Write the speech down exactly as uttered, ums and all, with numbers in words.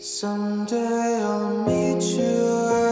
Someday I'll meet you.